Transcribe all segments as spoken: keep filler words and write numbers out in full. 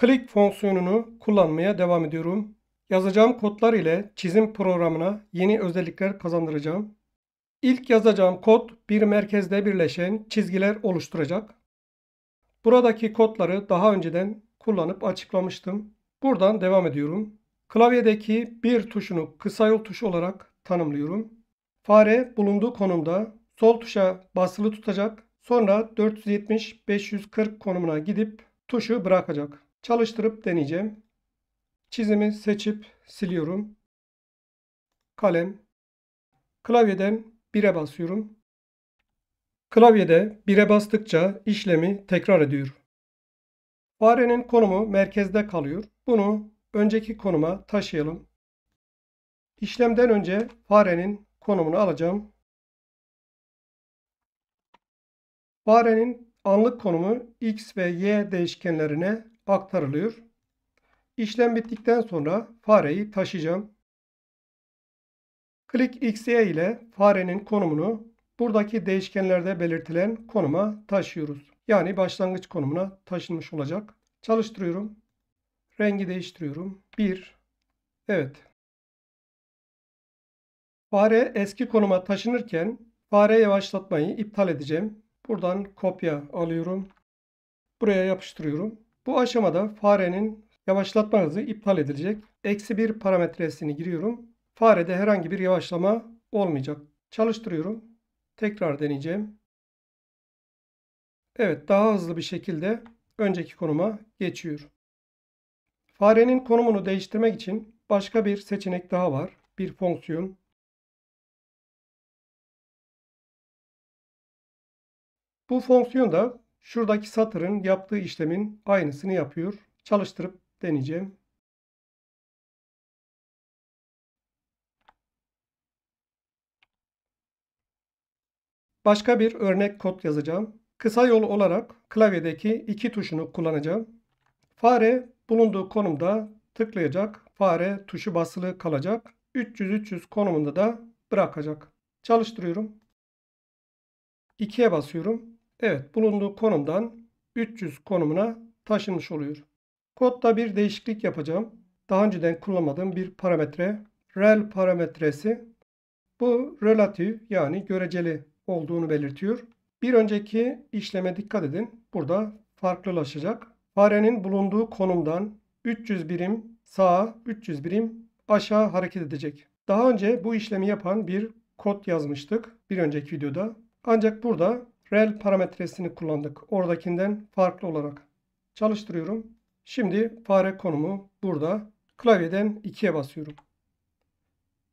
click fonksiyonunu kullanmaya devam ediyorum. Yazacağım kodlar ile çizim programına yeni özellikler kazandıracağım. İlk yazacağım kod bir merkezde birleşen çizgiler oluşturacak. Buradaki kodları daha önceden kullanıp açıklamıştım. Buradan devam ediyorum. Klavyedeki bir tuşunu kısa yol tuşu olarak tanımlıyorum. Fare bulunduğu konumda sol tuşa basılı tutacak. Sonra dört yüz yetmiş beş yüz kırk konumuna gidip tuşu bırakacak. Çalıştırıp deneyeceğim. Çizimi seçip siliyorum. Kalem. Klavyeden bire basıyorum. Klavyede bire bastıkça işlemi tekrar ediyor. Farenin konumu merkezde kalıyor. Bunu önceki konuma taşıyalım. İşlemden önce farenin konumunu alacağım. Farenin anlık konumu x ve y değişkenlerine aktarılıyor. İşlem bittikten sonra fareyi taşıyacağım. Click X Y ile farenin konumunu buradaki değişkenlerde belirtilen konuma taşıyoruz. Yani başlangıç konumuna taşınmış olacak. Çalıştırıyorum. Rengi değiştiriyorum. bir. Evet. Fare eski konuma taşınırken fare yavaşlatmayı iptal edeceğim. Buradan kopya alıyorum. Buraya yapıştırıyorum. Bu aşamada farenin yavaşlatma hızı iptal edilecek. Eksi bir parametresini giriyorum. Farede herhangi bir yavaşlama olmayacak. Çalıştırıyorum. Tekrar deneyeceğim. Evet, daha hızlı bir şekilde önceki konuma geçiyor. Farenin konumunu değiştirmek için başka bir seçenek daha var. Bir fonksiyon. Bu fonksiyon da şuradaki satırın yaptığı işlemin aynısını yapıyor. Çalıştırıp deneyeceğim. Başka bir örnek kod yazacağım. Kısa yol olarak klavyedeki iki tuşunu kullanacağım. Fare bulunduğu konumda tıklayacak. Fare tuşu basılı kalacak. üç yüz üç yüz konumunda da bırakacak. Çalıştırıyorum. ikiye basıyorum. Evet, bulunduğu konumdan üç yüz konumuna taşınmış oluyor. Kodda bir değişiklik yapacağım. Daha önceden kullanmadığım bir parametre. Rel parametresi. Bu relatif yani göreceli olduğunu belirtiyor. Bir önceki işleme dikkat edin. Burada farklılaşacak. Farenin bulunduğu konumdan üç yüz birim sağa, üç yüz birim aşağı hareket edecek. Daha önce bu işlemi yapan bir kod yazmıştık bir önceki videoda. Ancak burada rel parametresini kullandık. Oradakinden farklı olarak. Çalıştırıyorum. Şimdi fare konumu burada. Klavyeden ikiye basıyorum.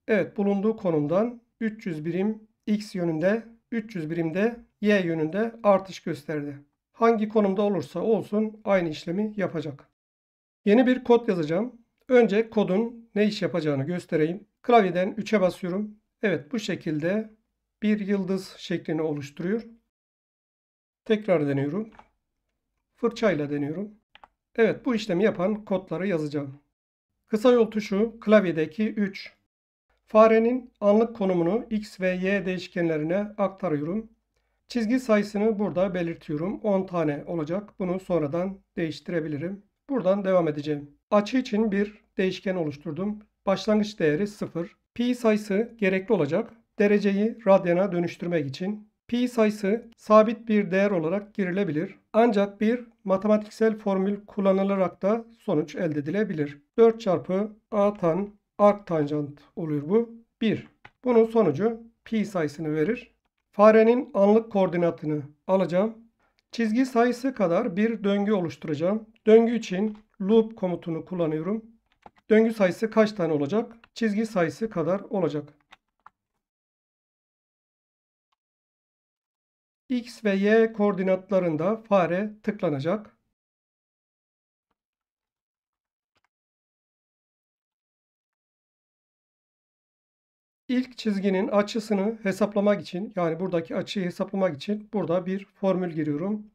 Evet, bulunduğu konumdan üç yüz birim x yönünde, üç yüz birimde y yönünde artış gösterdi. Hangi konumda olursa olsun aynı işlemi yapacak. Yeni bir kod yazacağım. Önce kodun ne iş yapacağını göstereyim. Klavyeden üçe basıyorum. Evet, bu şekilde bir yıldız şeklini oluşturuyor. Tekrar deniyorum. Fırçayla deniyorum. Evet, bu işlemi yapan kodları yazacağım. Kısa yol tuşu klavyedeki üç. Farenin anlık konumunu x ve y değişkenlerine aktarıyorum. Çizgi sayısını burada belirtiyorum. on tane olacak. Bunu sonradan değiştirebilirim. Buradan devam edeceğim. Açı için bir değişken oluşturdum. Başlangıç değeri sıfır. Pi sayısı gerekli olacak. Dereceyi radyana dönüştürmek için. Pi sayısı sabit bir değer olarak girilebilir. Ancak bir matematiksel formül kullanılarak da sonuç elde edilebilir. dört çarpı a tan arktanjant oluyor bu. bir. Bunun sonucu pi sayısını verir. Farenin anlık koordinatını alacağım. Çizgi sayısı kadar bir döngü oluşturacağım. Döngü için loop komutunu kullanıyorum. Döngü sayısı kaç tane olacak? Çizgi sayısı kadar olacak. X ve y koordinatlarında fare tıklanacak. İlk çizginin açısını hesaplamak için, yani buradaki açıyı hesaplamak için burada bir formül giriyorum.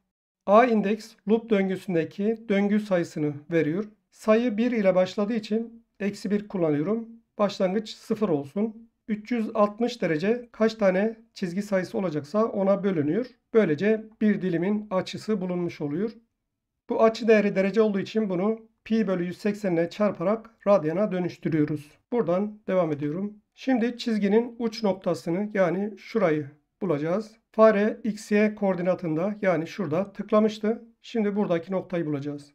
A indeks loop döngüsündeki döngü sayısını veriyor. Sayı bir ile başladığı için eksi bir kullanıyorum. Başlangıç sıfır olsun. üç yüz altmış derece kaç tane çizgi sayısı olacaksa ona bölünüyor. Böylece bir dilimin açısı bulunmuş oluyor. Bu açı değeri derece olduğu için bunu pi bölü yüz seksenine çarparak radyana dönüştürüyoruz. Buradan devam ediyorum. Şimdi çizginin uç noktasını yani şurayı bulacağız. Fare x y koordinatında yani şurada tıklamıştı. Şimdi buradaki noktayı bulacağız.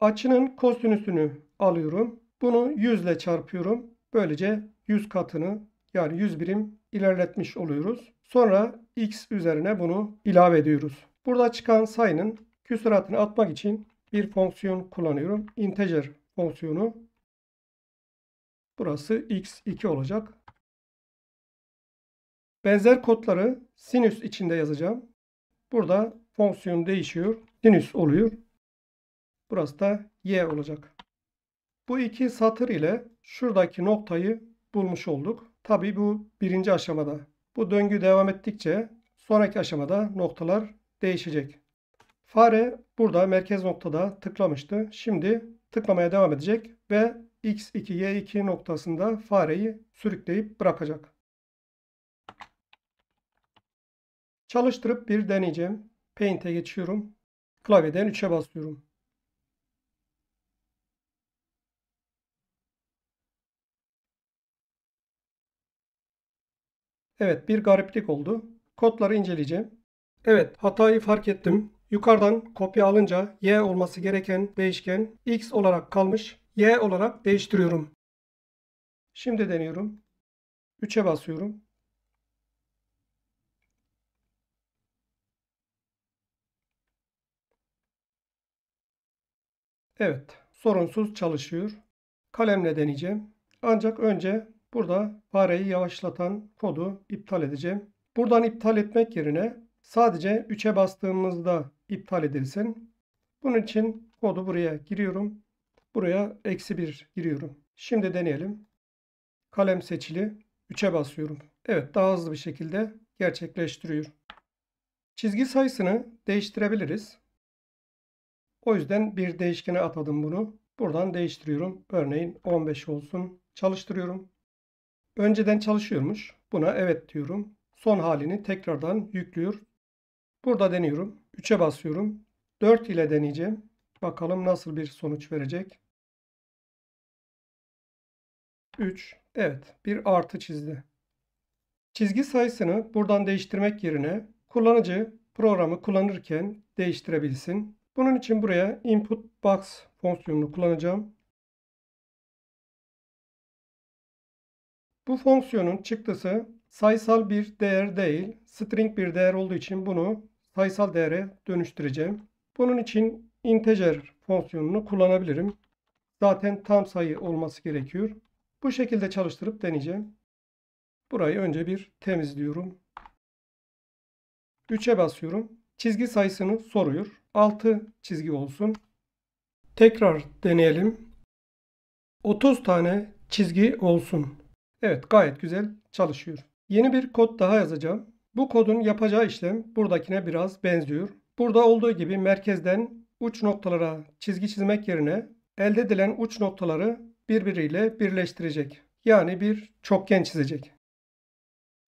Açının kosinüsünü alıyorum. Bunu yüz ile çarpıyorum. Böylece yüz katını yani yüz birim ilerletmiş oluyoruz. Sonra x üzerine bunu ilave ediyoruz. Burada çıkan sayının küsuratını atmak için bir fonksiyon kullanıyorum. Integer fonksiyonu. Burası x iki olacak. Benzer kodları sinüs içinde yazacağım. Burada fonksiyon değişiyor. Sinüs oluyor. Burası da y olacak. Bu iki satır ile şuradaki noktayı bulmuş olduk. Tabii bu birinci aşamada. Bu döngü devam ettikçe sonraki aşamada noktalar değişecek. Fare burada merkez noktada tıklamıştı. Şimdi tıklamaya devam edecek ve x iki y iki noktasında fareyi sürükleyip bırakacak. Çalıştırıp bir deneyeceğim. Paint'e geçiyorum. Klavyeden üçe basıyorum. Evet, bir gariplik oldu. Kodları inceleyeceğim. Evet, hatayı fark ettim. Yukarıdan kopya alınca y olması gereken değişken x olarak kalmış. Y olarak değiştiriyorum. Şimdi deniyorum. üçe basıyorum. Evet, sorunsuz çalışıyor. Kalemle deneyeceğim. Ancak önce burada fareyi yavaşlatan kodu iptal edeceğim. Buradan iptal etmek yerine sadece üçe bastığımızda iptal edilsin. Bunun için kodu buraya giriyorum. Buraya eksi bir giriyorum. Şimdi deneyelim. Kalem seçili. üçe basıyorum. Evet, daha hızlı bir şekilde gerçekleştiriyor. Çizgi sayısını değiştirebiliriz. O yüzden bir değişkene atadım bunu. Buradan değiştiriyorum. Örneğin on beş olsun. Çalıştırıyorum. Önceden çalışıyormuş. Buna evet diyorum. Son halini tekrardan yüklüyor. Burada deniyorum. üçe basıyorum. dört ile deneyeceğim. Bakalım nasıl bir sonuç verecek. üç. Evet. Bir artı çizdi. Çizgi sayısını buradan değiştirmek yerine kullanıcı programı kullanırken değiştirebilsin. Bunun için buraya input box fonksiyonunu kullanacağım. Bu fonksiyonun çıktısı sayısal bir değer değil, string bir değer olduğu için bunu sayısal değere dönüştüreceğim. Bunun için integer fonksiyonunu kullanabilirim. Zaten tam sayı olması gerekiyor. Bu şekilde çalıştırıp deneyeceğim. Burayı önce bir temizliyorum. üçe basıyorum. Çizgi sayısını soruyor. altı çizgi olsun. Tekrar deneyelim. otuz tane çizgi olsun. Evet, gayet güzel çalışıyor. Yeni bir kod daha yazacağım. Bu kodun yapacağı işlem buradakine biraz benziyor. Burada olduğu gibi merkezden uç noktalara çizgi çizmek yerine elde edilen uç noktaları birbiriyle birleştirecek. Yani bir çokgen çizecek.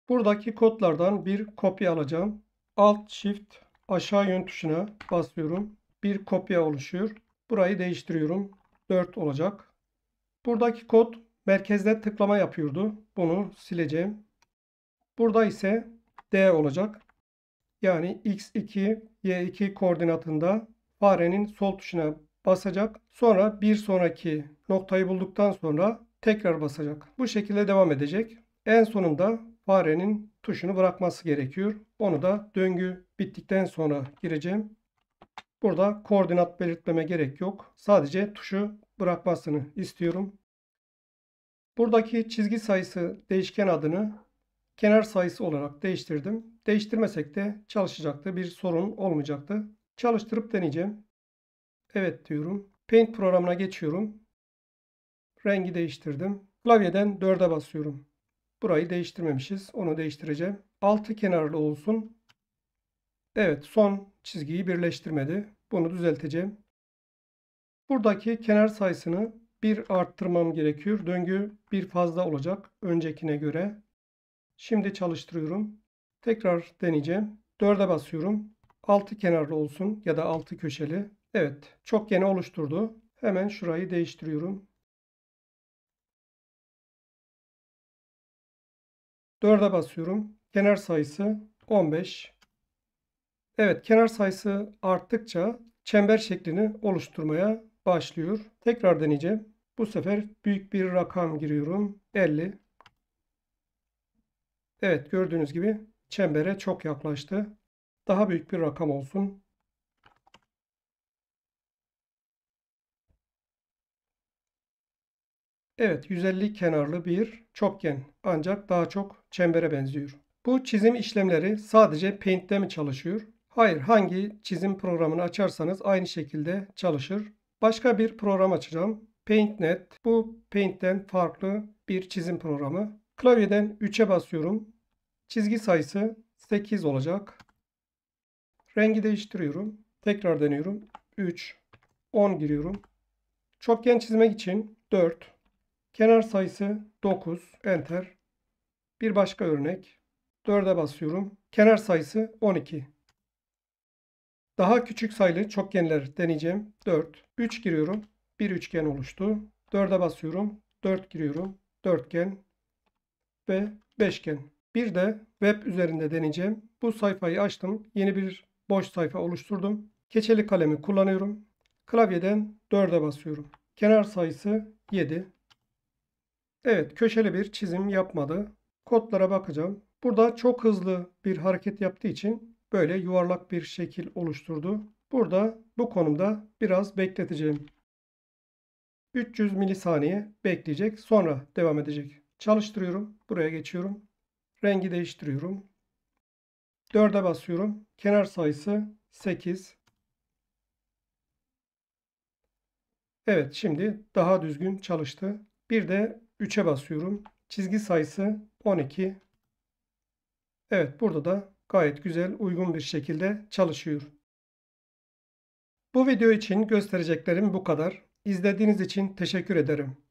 Buradaki kodlardan bir kopya alacağım. Alt shift aşağı yön tuşuna basıyorum. Bir kopya oluşuyor. Burayı değiştiriyorum. dört olacak. Buradaki kod merkezde tıklama yapıyordu. Bunu sileceğim. Burada ise D olacak. Yani x iki y iki koordinatında farenin sol tuşuna basacak. Sonra bir sonraki noktayı bulduktan sonra tekrar basacak. Bu şekilde devam edecek. En sonunda farenin tuşunu bırakması gerekiyor. Onu da döngü bittikten sonra gireceğim. Burada koordinat belirtmeme gerek yok. Sadece tuşu bırakmasını istiyorum. Buradaki çizgi sayısı değişken adını kenar sayısı olarak değiştirdim. Değiştirmesek de çalışacaktı. Bir sorun olmayacaktı. Çalıştırıp deneyeceğim. Evet diyorum. Paint programına geçiyorum. Rengi değiştirdim. Klavyeden dörde basıyorum. Burayı değiştirmemişiz. Onu değiştireceğim. Altı kenarlı olsun. Evet, son çizgiyi birleştirmedi. Bunu düzelteceğim. Buradaki kenar sayısını bir arttırmam gerekiyor. Döngü bir fazla olacak öncekine göre. Şimdi çalıştırıyorum. Tekrar deneyeceğim. dörde basıyorum. altı kenarlı olsun ya da altı köşeli. Evet, çokgeni oluşturdu. Hemen şurayı değiştiriyorum. dörde basıyorum. Kenar sayısı on beş. Evet, kenar sayısı arttıkça çember şeklini oluşturmaya başlıyor. Tekrar deneyeceğim. Bu sefer büyük bir rakam giriyorum. elli. Evet, gördüğünüz gibi çembere çok yaklaştı. Daha büyük bir rakam olsun. Evet, yüz elli kenarlı bir çokgen ancak daha çok çembere benziyor. Bu çizim işlemleri sadece Paint'te mi çalışıyor? Hayır, hangi çizim programını açarsanız aynı şekilde çalışır. Başka bir program açacağım. Paint nokta net. Bu Paint'ten farklı bir çizim programı. Klavyeden üçe basıyorum. Çizgi sayısı sekiz olacak. Rengi değiştiriyorum. Tekrar deniyorum. üç, on giriyorum. Çokgen çizmek için dört. Kenar sayısı dokuz. Enter. Bir başka örnek. dörde basıyorum. Kenar sayısı on iki. Daha küçük sayılı çokgenler deneyeceğim. dört. üç giriyorum. Bir üçgen oluştu. dörde basıyorum. dört giriyorum. Dörtgen ve beşgen. Bir de web üzerinde deneyeceğim. Bu sayfayı açtım. Yeni bir boş sayfa oluşturdum. Keçeli kalemi kullanıyorum. Klavyeden dörde basıyorum. Kenar sayısı yedi. Evet, köşeli bir çizim yapmadı. Kodlara bakacağım. Burada çok hızlı bir hareket yaptığı için böyle yuvarlak bir şekil oluşturdu. Burada bu konumda biraz bekleteceğim. üç yüz milisaniye bekleyecek. Sonra devam edecek. Çalıştırıyorum. Buraya geçiyorum. Rengi değiştiriyorum. dörde basıyorum. Kenar sayısı sekiz. Evet, şimdi daha düzgün çalıştı. Bir de üçe basıyorum. Çizgi sayısı on iki. Evet, burada da gayet güzel, uygun bir şekilde çalışıyor. Bu video için göstereceklerim bu kadar. İzlediğiniz için teşekkür ederim.